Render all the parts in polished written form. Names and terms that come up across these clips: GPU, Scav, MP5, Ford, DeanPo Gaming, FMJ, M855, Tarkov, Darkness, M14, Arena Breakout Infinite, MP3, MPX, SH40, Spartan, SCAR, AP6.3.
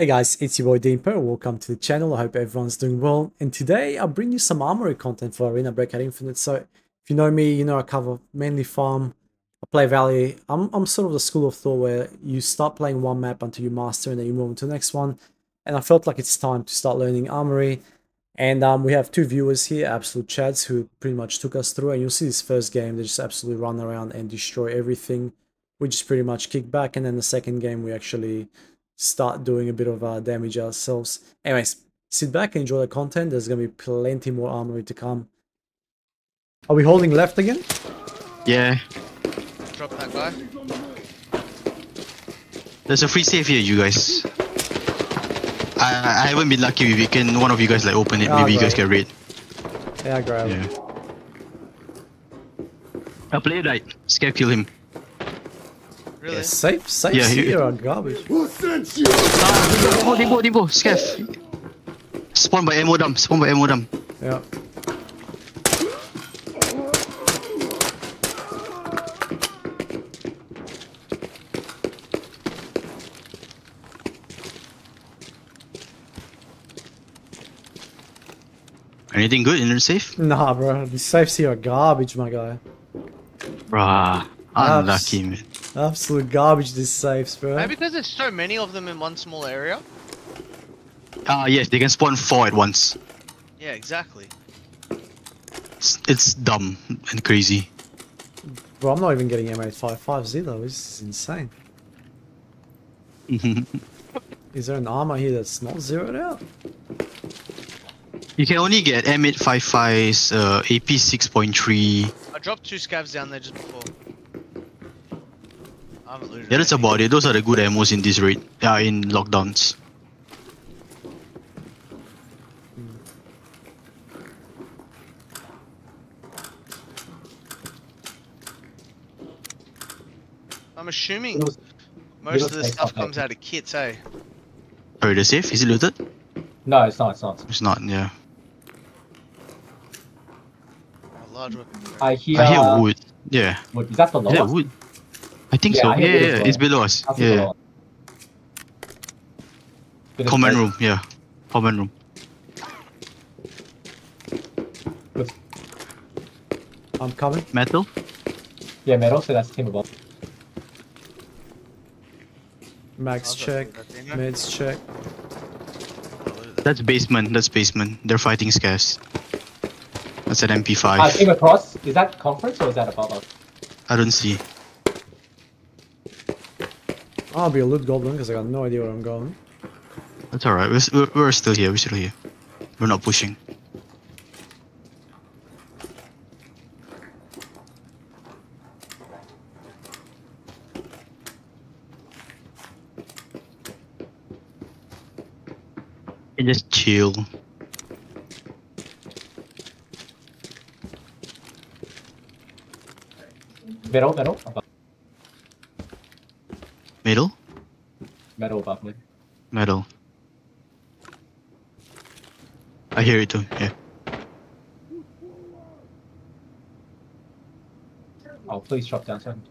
Hey guys, it's your boy DeanPo. Welcome to the channel. I hope everyone's doing well. And today I bring you some armory content for Arena Breakout Infinite. So if you know me, you know I cover mainly farm. I play Valley. I'm sort of the school of thought where you start playing one map until you master and then you move on to the next one. And I felt like it's time to start learning armory. And we have two viewers here, Absolute Chads, who pretty much took us through. And you'll see this first game, they just absolutely run around and destroy everything. We just pretty much kick back. And then the second game, we actually start doing a bit of damage ourselves. Anyways, sit back and enjoy the content. There's gonna be plenty more armory to come. Are we holding left again? Yeah. Drop that guy. There's a free save here, you guys. I haven't been lucky. We can one of you guys like open it. Yeah, maybe you guys can raid. Yeah, I grab. Yeah. Our player died. Scare kill him. Really? Yeah, safe, yeah, here are garbage. Who sent you? Oh, Dimbo, Scav. Spawn by ammo dump. Yeah. Anything good in the safe? Nah, bro. The safes here are garbage, my guy. Bruh. Unlucky, man. Absolute garbage, these safes, bro. Maybe because there's so many of them in one small area? Yes, they can spawn 4 at once. Yeah, exactly. It's dumb and crazy. Bro, I'm not even getting M855s either, this is insane. Is there an armor here that's not zeroed out? You can only get M855s, AP6.3. I dropped 2 scavs down there just before. Yeah, that's about it. Those are the good ammos in this raid. Yeah, in lockdowns. I'm assuming most of the stuff comes out of kits, eh? Sorry, the safe? Is it looted? No, it's not. It's not, yeah. A large weapon. I hear wood. Yeah. Wood. Is that the lowest? Wood. I think so. Yeah, it's below us. Yeah. Common room, yeah. Common room. Good. I'm coming. Metal? Yeah, metal, so that's team above. Max check, meds check. That's basement. They're fighting scares. That's an MP5. Team across, is that conference or is that above us? I don't see. I'll be a loot goblin because I got no idea where I'm going. That's alright, we're still here, We're not pushing. And just chill. Metal, above. Metal above me. Metal. I hear it too, yeah. Oh, please drop down so I can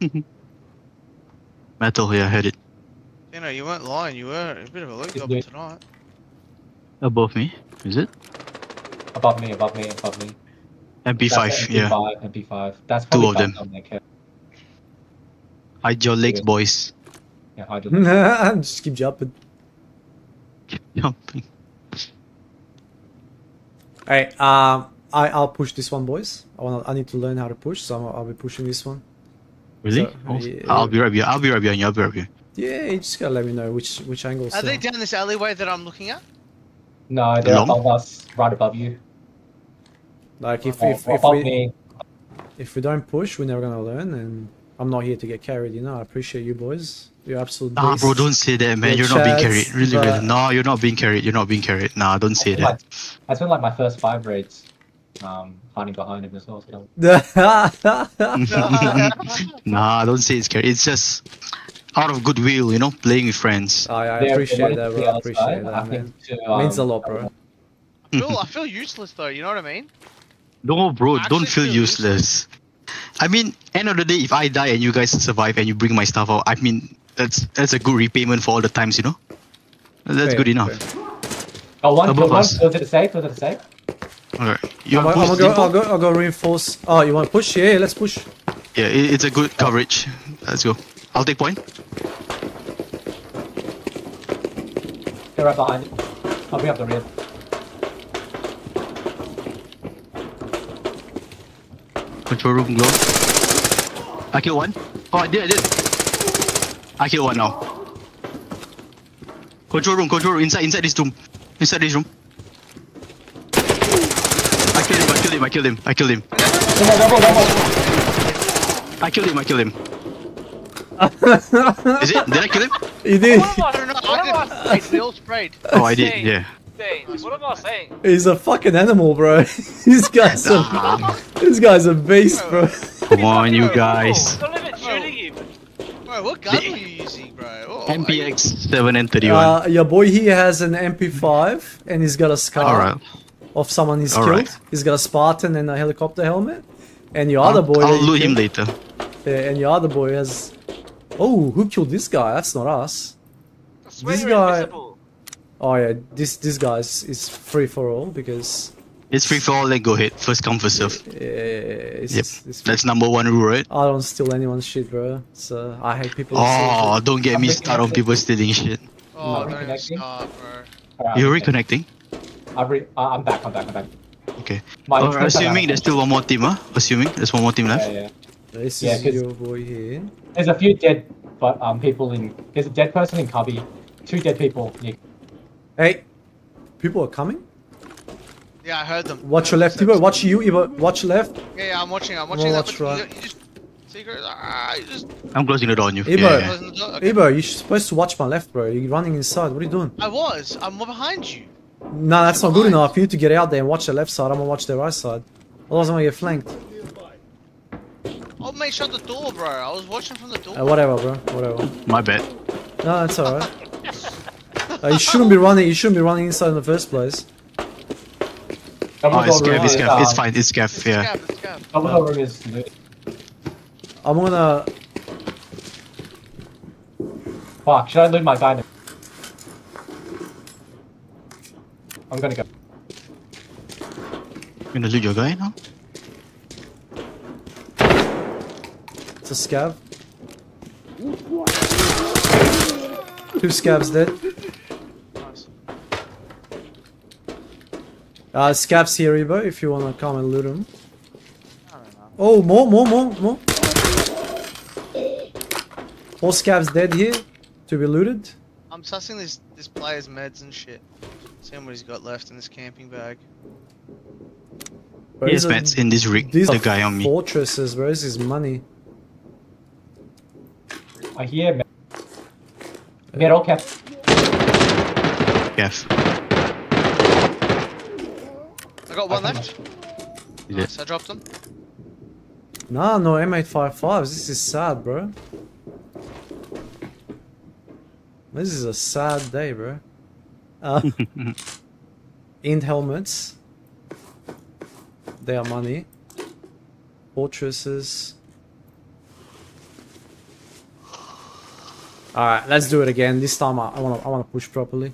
kill you. Metal, yeah, I heard it. You know, you weren't lying, you were a bit of a loot goblin tonight. Above me, is it? Above me. MP5, yeah. MP5. That's probably 2 of them. Hide your legs, boys. Yeah, hide your legs. Just keep jumping. Alright, I'll push this one, boys. I need to learn how to push, so I'll be pushing this one. Really? So, I'll be right behind you. Yeah, you just gotta let me know which angles. Are they down this alleyway that I'm looking at? No, they're above us, right above you. Like if we don't push, we're never gonna learn, and I'm not here to get carried, you know. I appreciate you boys. You're absolutely. Nah, bro, don't say that, man. You're not being carried. Really. No, you're not being carried. Nah, don't say that. I spent like my first 5 raids hiding behind him as well. So. Nah, don't say it's carried. It's just out of goodwill, you know, playing with friends. I appreciate that, bro. I appreciate that, man. It means a lot, bro. I feel useless, though. You know what I mean? No, bro, don't feel useless. I mean, end of the day, if I die and you guys survive and you bring my stuff out, I mean, That's a good repayment for all the times, you know. That's good enough. Oh, one, go to the side, go to the side. Alright, I'll go reinforce. Oh, you want to push? Yeah, let's push. Yeah, it's a good coverage. Let's go. I'll take point. They're right behind. I'll be up the rear. Control room glow. I killed one. Oh, I did. I killed one now. Control room, inside this room. I killed him. I killed him. Is it? Did I kill him? You did. What am I saying? They all sprayed. Oh, I did, yeah. What am I saying? He's a fucking animal, bro. This guy's a beast, bro. Come on, you guys. Don't even shooting him. Bro, what gun were you using, bro? Oh, MPX 7 and 31. Your boy here has an MP5 and he's got a SCAR. Alright. Of someone he's killed. Right. He's got a Spartan and a helicopter helmet. And your other boy... I'll loot him later. Yeah, and your other boy has... Oh, who killed this guy? That's not us. This guy... Invisible. Oh yeah, this guy is free for all because... It's free for all, then go ahead. First come, first serve. Yeah, that's #1 rule, right? I don't steal anyone's shit, bro. So I hate people... Oh, don't get me started on people stealing shit. Oh, no, bro. You're reconnecting? I'm back. Okay. Assuming there's still one more team, huh? Assuming there's one more team left. Yeah. This is your boy here. There's a few dead, but people in. There's a dead person in cubby. 2 dead people. Nick. Hey, people are coming. Yeah, I heard them. Watch your left, people. Watch you, Ibo. Watch left. Yeah, I'm watching. Watch right. I'm closing the door on you. Ibo, yeah. Ibo, you're supposed to watch my left, bro. You're running inside. What are you doing? I'm behind you. No, that's not good enough. You need to get out there and watch the left side. I'm gonna watch the right side. Otherwise, I'm gonna get flanked. Oh, mate, shut the door, bro. I was watching from the door. Whatever, bro. Whatever. My bad. No, that's alright. You shouldn't be running. You shouldn't be running inside in the first place. Oh, it's scav. It's fine. It's scav. Yeah. I'm gonna. Fuck! Should I loot my dynamo? I'm gonna go. You're gonna loot your guy now? It's a scav. 2 scavs dead. Nice. Scavs here, Ibo, if you wanna come and loot him. Oh, more. 4 scavs dead here to be looted. I'm sussing this player's meds and shit. Seeing what he's got left in this camping bag. Yes, meds in this rig. These the guy on me. Fortresses. Where is his money? I hear metal cap. Yes. I got one left. Nice, I dropped him. Nah, no M855s. This is sad, bro. This is a sad day, bro. In helmets, they are money. Fortresses. All right, let's do it again. This time, I wanna push properly.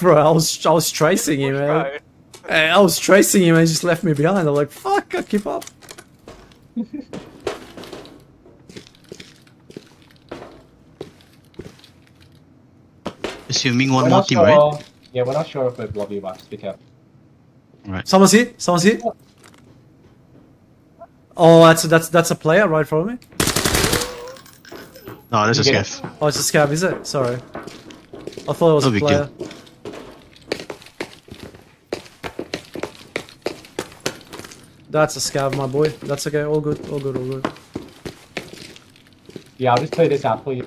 Bro, I was tracing him, man. Hey, I was tracing him, and he just left me behind. I'm like, fuck, I keep up. Assuming one more team, right? Yeah, we're not sure if we're blobby, but just be careful. Right. Someone's hit. Oh, that's a player right from me. No, that's a scav. Oh, it's a scav, is it? Sorry. I thought it was a player. Good. That's a scav, my boy. That's okay. All good. Yeah, I'll just play this out for you.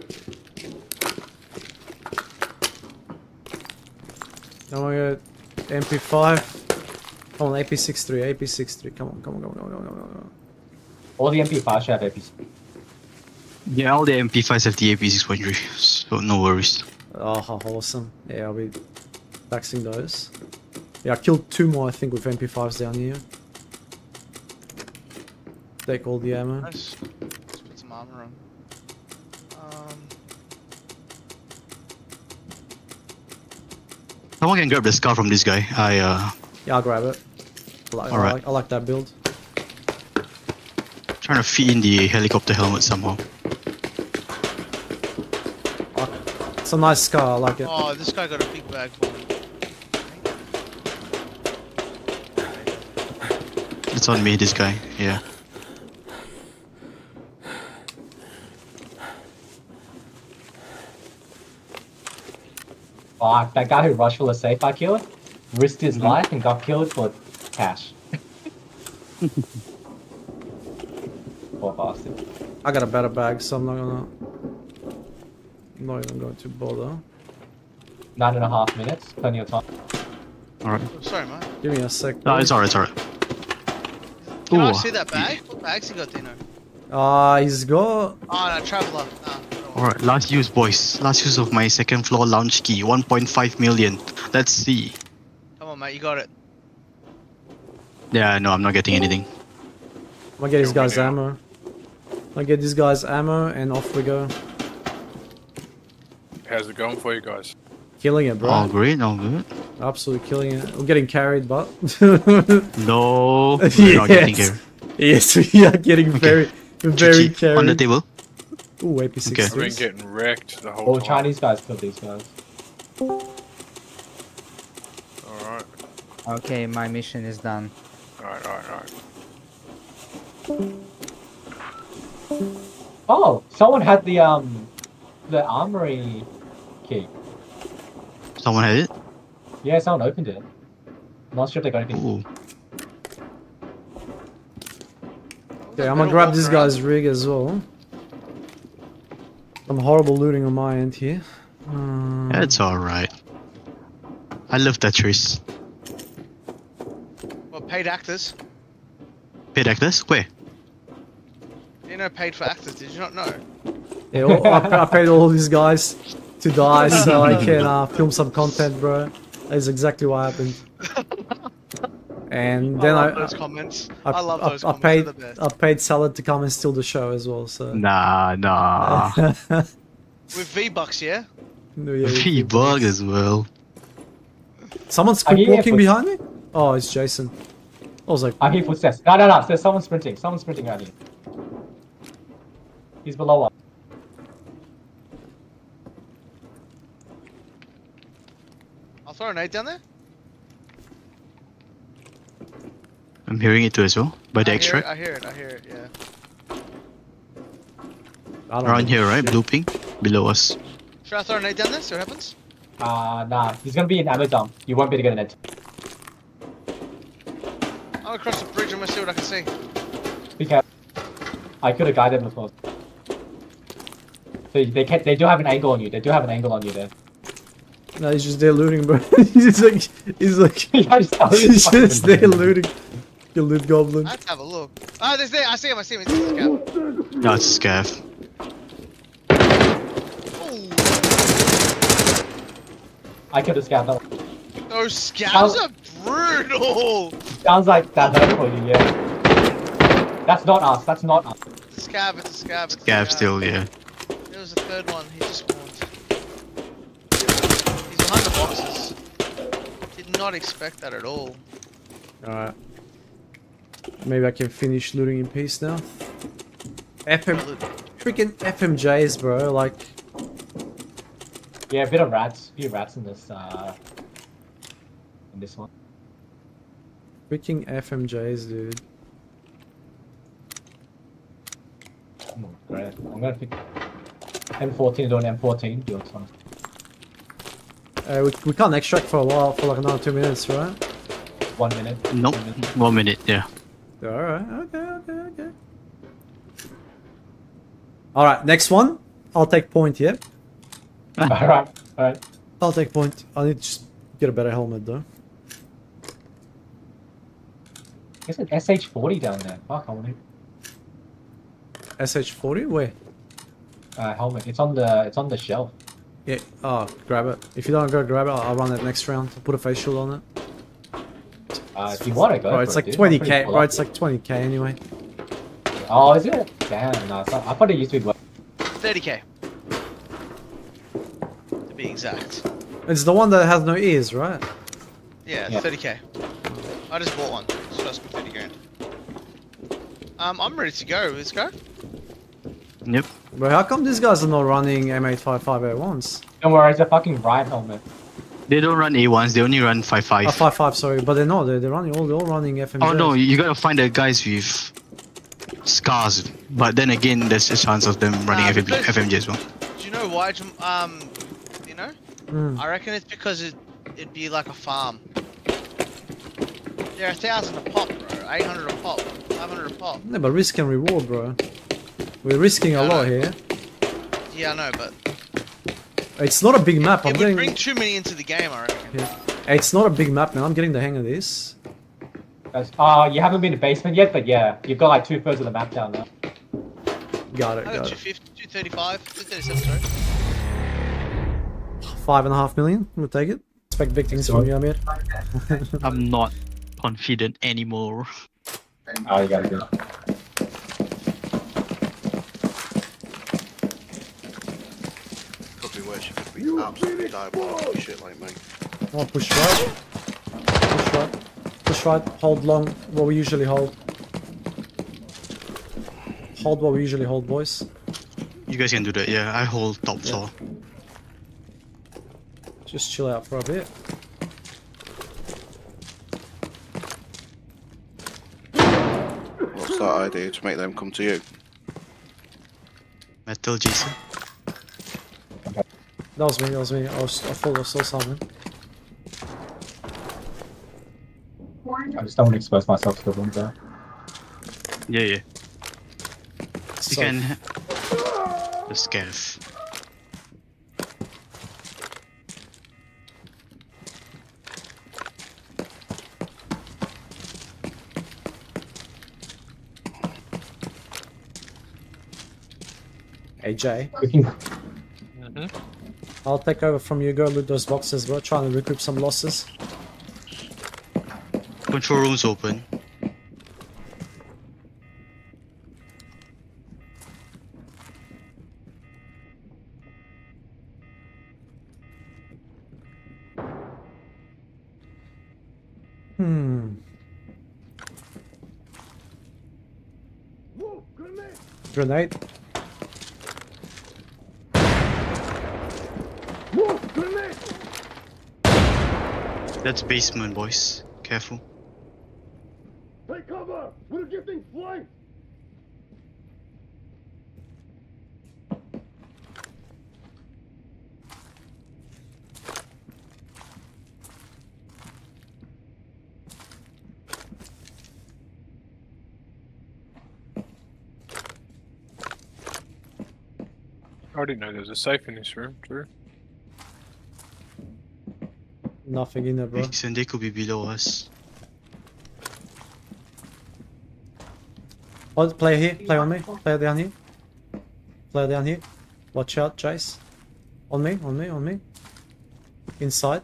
Now I got MP5. Come on, AP6.3. Come on. All the MP5s have AP6. Yeah, all the MP5s have the AP6.3, so no worries. Oh, awesome. Yeah, I'll be taxing those. Yeah, I killed 2 more, I think, with MP5s down here. Take all the ammo. Nice. Let's put some armor on. Someone can grab the SCAR from this guy. Yeah, I'll grab it. I like that build. Trying to fit in the helicopter helmet somehow. It's a nice SCAR, I like it. Oh, this guy got a big bag for me. It's on me, this guy, yeah. Fuck, that guy who rushed for the safe I killed, risked his life and got killed for cash. Poor bastard. I got a better bag, so I'm not even going to bother. 9.5 minutes, plenty of time. Alright. Oh, sorry, man. Give me a sec. Please. No, it's alright, it's alright. Can I see that bag? What bags he got, Dino? He's got... Oh, no, Traveller. Nah, alright, last use, boys. Last use of my second floor lounge key. 1.5 million. Let's see. Come on, mate. You got it. Yeah, no, I'm not getting anything. I'm gonna get these guys' ammo. I'll get these guys' ammo and off we go. How's it going for you guys? Killing it, bro. All great, all good. Absolutely killing it. We're getting carried, but... no, we're not getting carried. Yes, we are getting very carried. On the table. Ooh, AP6. Okay. I've been getting wrecked the whole time. Oh, Chinese guys killed these guys. Alright. Okay, my mission is done. Alright, alright, alright. Oh, someone had the armory key. Someone had it? Yeah, someone opened it. Not sure if they got anything. Ooh. Okay, I'm gonna grab this guy's rig as well. I'm horrible looting on my end here. That's alright. I love Tetris. Well, paid actors. Paid actors? Where? You know, paid for actors, did you not know? Yeah, I paid all these guys to die so I can film some content, bro. That's exactly what happened. And then I paid Salad to come and steal the show as well. So nah. With V-Bucks, yeah. No, yeah V-Bucks as well. Someone's walking behind me. Oh, it's Jason. I was like, I hear footsteps. No. There's someone sprinting. Someone's sprinting out here. He's below us. Throw a nade down there? I'm hearing it too as well, by the extract. I hear it, yeah. Around here, right? Blue ping? Below us. Should I throw a nade down there, see what happens? Nah, he's gonna be in ammo dump. You won't be able to get a nade. I'm gonna cross the bridge and I'm gonna see what I can see. Be careful. I could've guided them before. So they do have an angle on you, there. No, he's just there looting, bro. he's like, he's just there looting. You loot goblin. Let's have a look. Oh, there's there. I see him. It's a scav. No, it's a scav. I killed a scav. Those scavs are brutal. Sounds like that hurt for you, yeah. That's not us. It's a scav. Scav still, yeah. There was a third one. He just spawned. Boxes. Did not expect that at all. Alright. Maybe I can finish looting in peace now. Freaking FMJs, bro, like... Yeah, a few rats in this, in this one. Freaking FMJs, dude. Oh, great. I'm gonna pick... M14, don't M14, do this one. We can't extract for a while, for like another 2 minutes, right? 1 minute. Nope. 2 minutes. 1 minute, yeah. Alright, okay. Alright, next one. I'll take point, yeah? Alright. I'll take point. I need to just get a better helmet, though. There's an SH40 down there. Fuck, I want it. SH40? Where? Helmet. It's on the shelf. Yeah, oh, grab it. If you don't go grab it, I'll run it next round. I'll put a face shield on it. If you want to go, bro, it's like 20k, bro, it's like 20k anyway. Oh, is it? Damn, no, it's not. I thought it used to be 30k. To be exact. It's the one that has no ears, right? Yeah, yeah. 30k. I just bought one. It's cost me 30 grand. I'm ready to go. Let's go. Yep. But how come these guys are not running M855 at once? Don't worry, it's a fucking riot helmet. They don't run A1s, they only run 5.5. 5.5, sorry, but they're not, they're all running FMJ. Oh no, you gotta find the guys with SCARs, but then again, there's a chance of them running FMJ as well. Do you know why, you know? I reckon it's because it'd be like a farm. They're 1,000 a pop, bro, 800 a pop, 500 a pop. No, but risk and reward, bro. We're risking a lot here. Yeah, I know, but... It's not a big map. I'm getting... bring too many into the game, I reckon. Yeah. It's not a big map, man. I'm getting the hang of this. You haven't been to basement yet, but yeah, you've got like 2/3 of the map down now. Got it, I got 250, 235, 237, sorry. 5.5 million, we'll take it. Expect big things from you, Amir. I'm not confident anymore. Oh, you gotta go. Absolutely diabolical shit like me. Come on, push right. Push right. Push right. Hold long. What we usually hold. Hold what we usually hold, boys. You guys can do that, yeah. I hold top floor. Just chill out for a bit. What's that idea to make them come to you? Metal Jason. That was me, I thought I saw something. I just don't want to expose myself to the room there. Yeah, yeah. You can... The scarf. AJ. I'll take over from you, go loot those boxes, bro. Trying to recoup some losses. Control room's open. Grenade. That's basement, boys. Careful. Take cover! We're getting flanked! I didn't know there was a safe in this room, true. Nothing in there, bro. And they could be below us. Oh, play here. Play on me. Play down here. Play down here. Watch out, Chase. On me, on me, on me. Inside.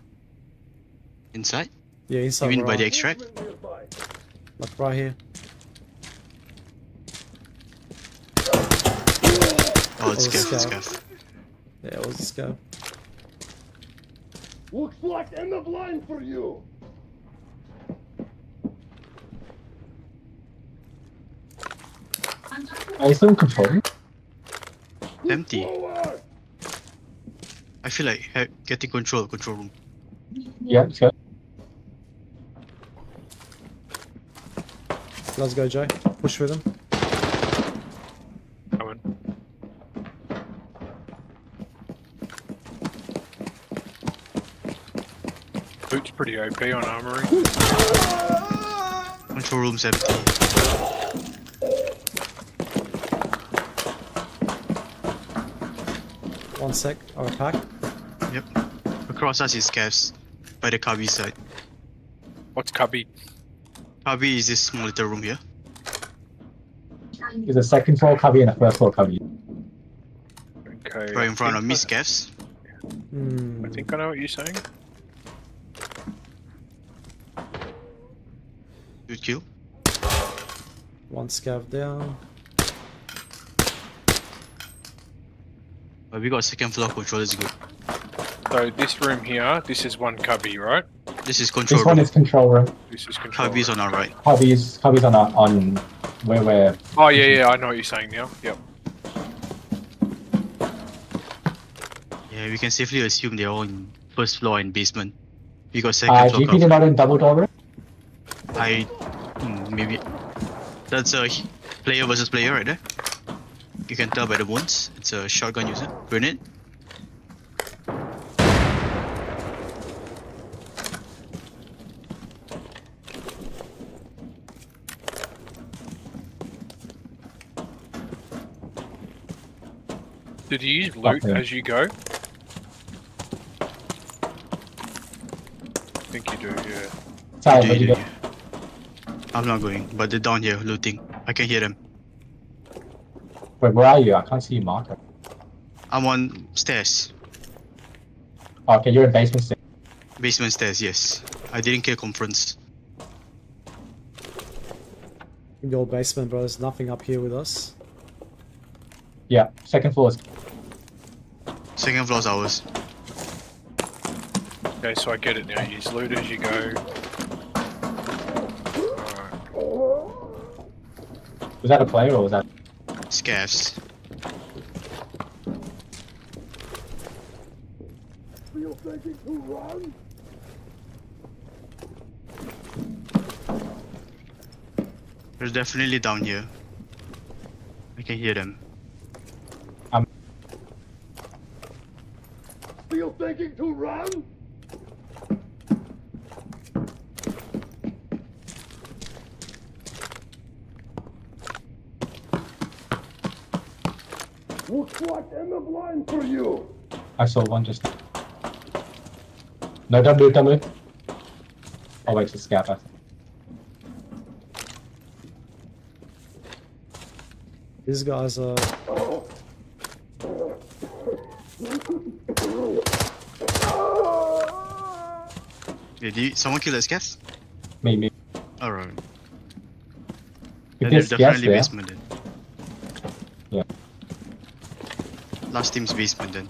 Inside? Yeah, inside. You mean by the extract? Like right here. Oh, it's scav, it's scav. Yeah, it was scav. Looks like end of line for you. Are you still in control? Empty. I feel like getting control room. Yeah, let's go. Let's go, Jay. Push with him. Boot's pretty OP on armory. Control room's empty. One sec, or a pack. Yep. Across us is scavs, by the cubby side. What's cubby? Cubby is this small little room here. There's a second floor cubby and a first floor cubby. Okay. Right in front of me, scavs. Yeah. I think I know what you're saying. Good kill. One scav down. But we got second floor control, that's good. So this room here, this is one cubby, right? This is control room. This one is control room. This is control room. Cubby's on our right. Cubby's on our, where we're... Oh yeah, yeah, I know what you're saying now, yep. Yeah, we can safely assume they're all in first floor and basement. We got second floor GP cover. They're not in double door room? Maybe. That's a player versus player right there. You can tell by the wounds. It's a shotgun user. Burn it. Did you use loot as you go? I think you do, yeah. Sorry, you do. I'm not going, but they're down here looting. I can hear them. Wait, where are you? I can't see you, Mark. I'm on stairs. Oh, okay, you're in basement stairs. Basement stairs, yes. I didn't kill conference. In your basement, bro, there's nothing up here with us. Yeah, second floor is... Second floor is ours. Okay, so I get it now. You just loot as you go. Right. Was that a player or was that... Scavs. You're thinking who won? There's definitely down here. I can hear them. You're thinking to run? Looks like I'm a blind for you. I saw one just. No, don't do it, don't do it. Oh, wait, it's a scatter. These guys are. Did you, someone kill this gas? Me. Alright. Yeah, they're definitely basement then. Yeah. Last team's basement then.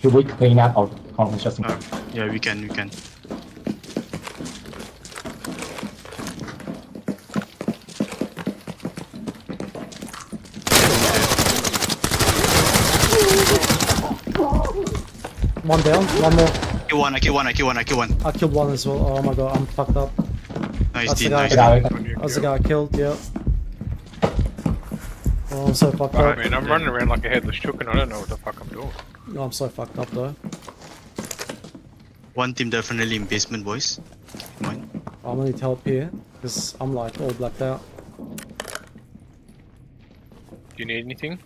Should we clean up our conference just in case? Yeah, we can. One down, one more. I killed one. I killed one as well. Oh my god, I'm fucked up. Nice dude, nice. That's the guy I killed, yeah. Oh, I'm so fucked up. I mean, I'm running around like a headless chicken. I don't know what the fuck I'm doing. No, I'm so fucked up though. One team definitely in basement, boys. Mine. I'm gonna need help here, because I'm like all blacked out. Do you need anything?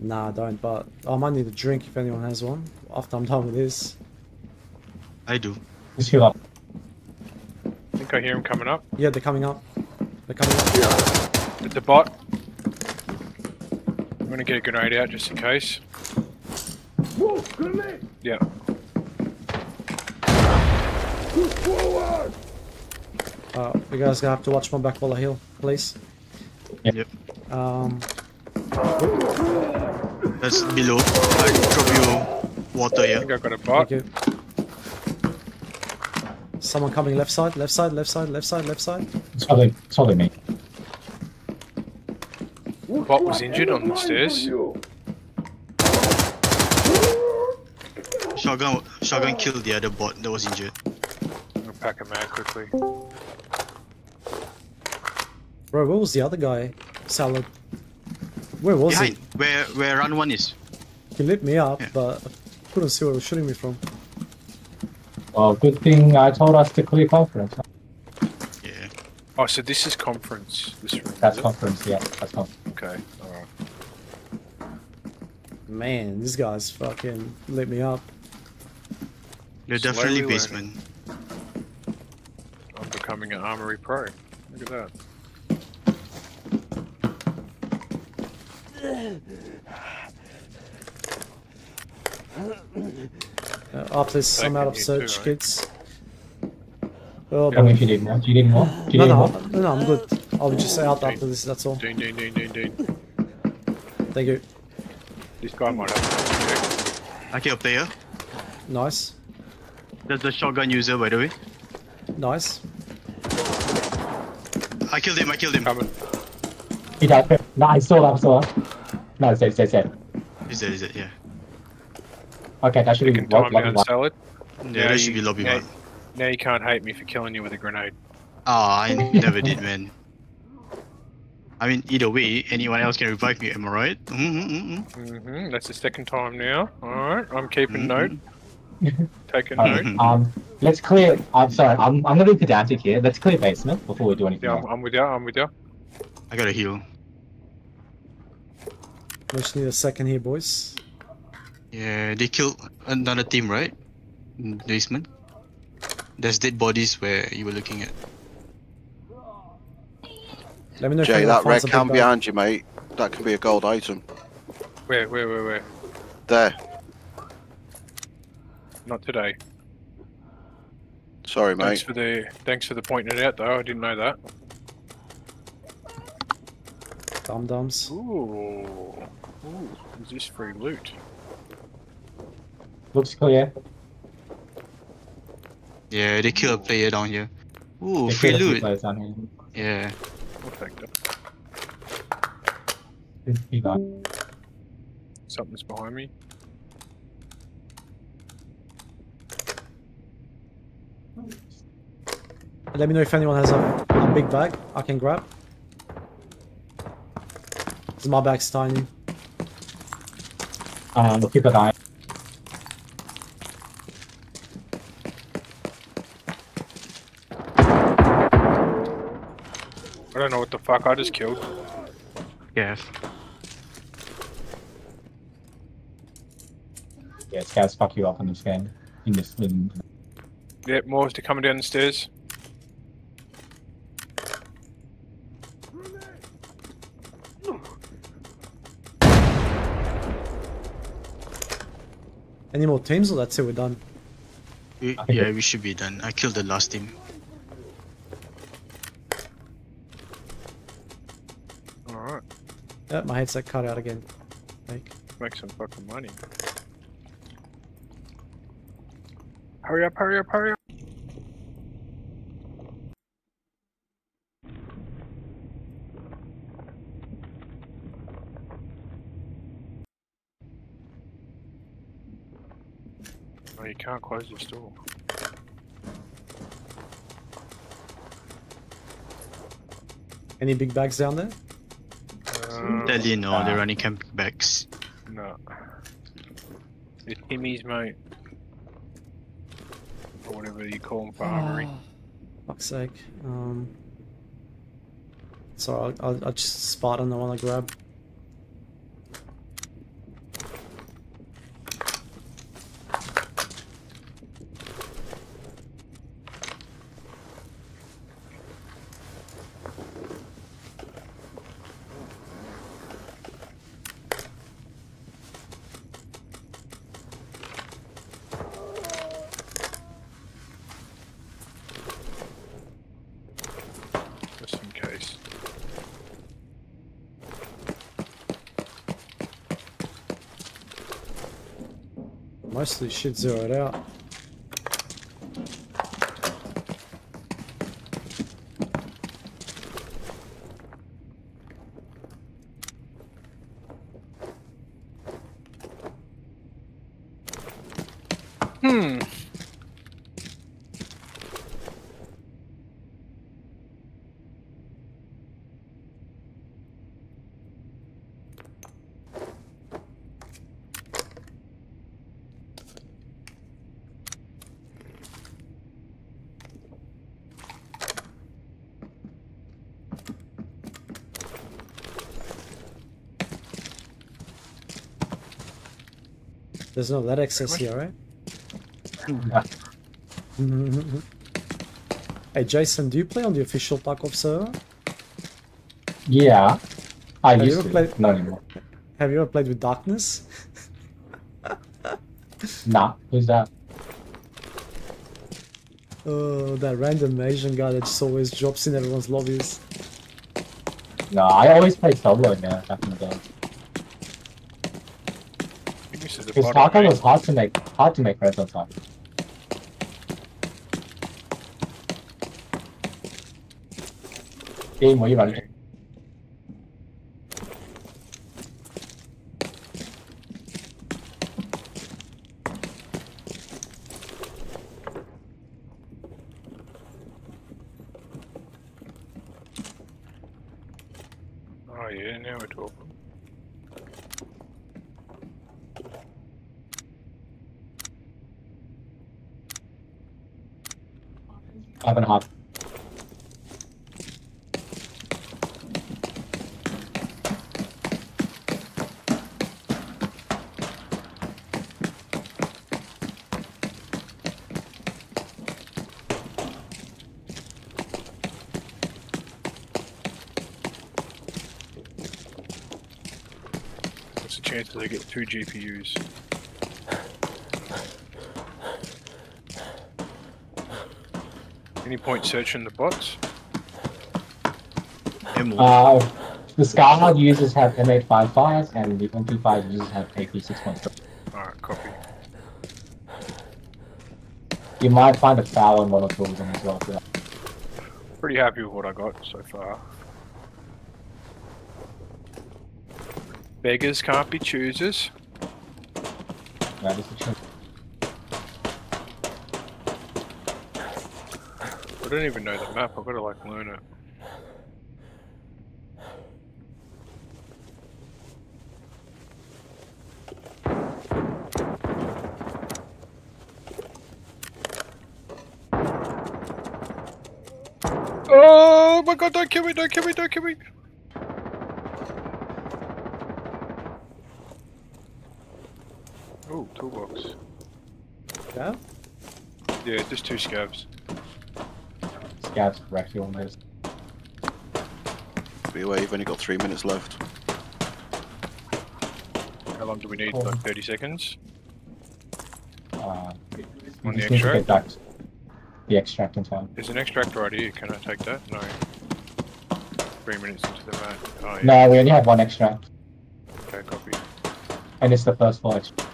Nah, I don't, but I might need a drink if anyone has one. After I'm done with this. I do. Just heal up. I think I hear him coming up. Yeah, they're coming up. Yeah. It's a bot. I'm gonna get a grenade out just in case. Whoa, grenade! Yeah. Push forward! You guys gonna have to watch my back while I heal, please. Yep. That's below. I drop you. Water, yeah. I think I got a bot. Someone coming left side. It's probably me. Bot was injured on the stairs. Shotgun killed the other bot that was injured. I'm gonna pack him out quickly. Bro, where was the other guy? Salad. Where was he? Where round one is. He lit me up, but... Couldn't see where he was shooting me from. Well, good thing I told us to clear conference. Yeah. Oh, so this is conference. This room. That's conference. Yeah, that's conference. Okay. All right. Man, these guys fucking lit me up. You're definitely basement. I'm becoming an armory pro. Look at that. After this, I'm out of search kits. Oh, but if you need more, no, I'm good. I'll just out after this. That's all. Thank you. This car model. I killed player. Nice. That's the shotgun user, by the way. Nice. I killed him, I killed him. He died. No, I saw him, I saw him. No, he's dead, he's dead, yeah. Okay, that should be lobby one. Yeah, that should be lobby one. Now you can't hate me for killing you with a grenade. Ah, I never did, man. I mean, either way, anyone else can revive me, am I right? That's the second time now. Alright, I'm keeping note. Taking note. Let's clear... I'm sorry, I'm going to be pedantic here. Let's clear basement before we do anything. Yeah, I'm with you, I got a heal. We just need a second here, boys. Yeah, they killed another team, right? In basement. There's dead bodies where you were looking at. Let me know Jay, that red can behind you, mate. That can be a gold item. Where? There. Not today. Sorry, mate. Thanks for the pointing it out, though. I didn't know that. Dum-dums. Ooh, is this free loot? Looks clear. Yeah, they killed a player down here. Ooh, free loot. Yeah. Something's behind me. Let me know if anyone has a big bag I can grab. Because my bag's tiny. We'll keep an eye. I don't know what the fuck I just killed. Yeah, scars fuck you up in this game. Yep, more to coming down the stairs. Any more teams, or that's it, we're done? Yeah, we should be done. I killed the last team. Yep, my headset cut out again. Make some fucking money. Hurry up. Oh, you can't close this door. Any big bags down there? Deadly, no, they're running camping bags. No. They're Timmy's, mate. Or whatever you call them for armory. Fuck's sake. Sorry, I'll just Spartan the one I grab. Mostly shit zeroed out. There's no lead access here, right? Hey Jason, do you play on the official Tarkov server? Yeah, I used to. Not anymore. Have you ever played with Darkness? Nah, who's that? Oh, that random Asian guy that just always drops in everyone's lobbies. No, I always play solo now, back in the day. This is the bottom taco right? Was hard to make red on time. Game, what are you running? Oh, you didn't hear me talk. Five and a half. Until they get 2 GPUs. Any point searching the bots? The SCAR users have M855s and the MP5 users have AP6.3. Alright, copy. You might find a foul in one or two of them as well. So. Pretty happy with what I got so far. Beggars can't be choosers. That is the truth. I don't even know the map, I've got to like learn it. Oh my god, don't kill me, don't kill me, don't kill me! Ooh, toolbox. Yeah? Yeah, just 2 scabs. Scabs, correct you on those. Be aware, you've only got 3 minutes left. How long do we need? Like 30 seconds? On the extract? The extract in time. There's an extract right here, can I take that? No. 3 minutes into the map. Oh, yeah. No, we only have 1 extract. Okay, copy. And it's the first 4 extract.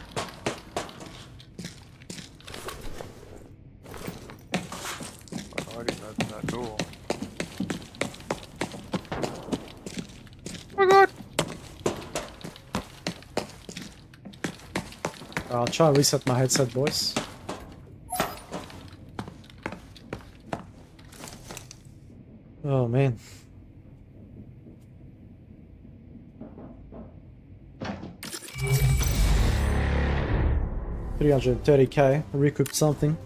I'll try and reset my headset, boys. Oh man. $330K, recouped something.